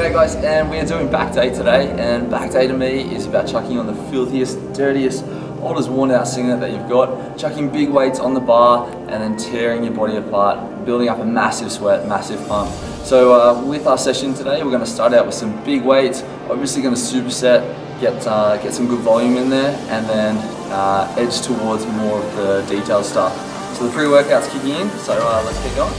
G'day guys, and we are doing back day today, and back day to me is about chucking on the filthiest, dirtiest, oldest worn out singer that you've got, chucking big weights on the bar and then tearing your body apart, building up a massive sweat, massive pump. So with our session today, we're going to start out with some big weights, obviously going to superset, get some good volume in there, and then edge towards more of the detailed stuff. So the pre-workout's kicking in, so let's get going.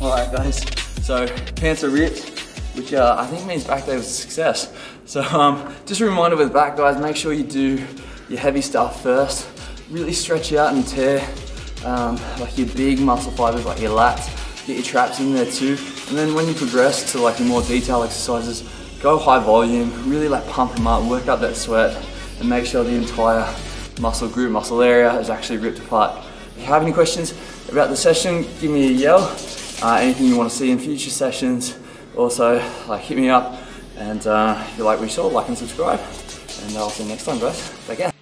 Alright guys, so pants are ripped, which I think means back day was a success. So just a reminder with back guys, make sure you do your heavy stuff first. Really stretch out and tear like your big muscle fibers, like your lats, get your traps in there too. And then when you progress to like your more detailed exercises, go high volume, really like pump them up, work up that sweat, and make sure the entire muscle group, muscle area is actually ripped apart. If you have any questions about the session, give me a yell. Anything you want to see in future sessions, also like hit me up, and if you like what you saw, like and subscribe, and I'll see you next time guys. Take care.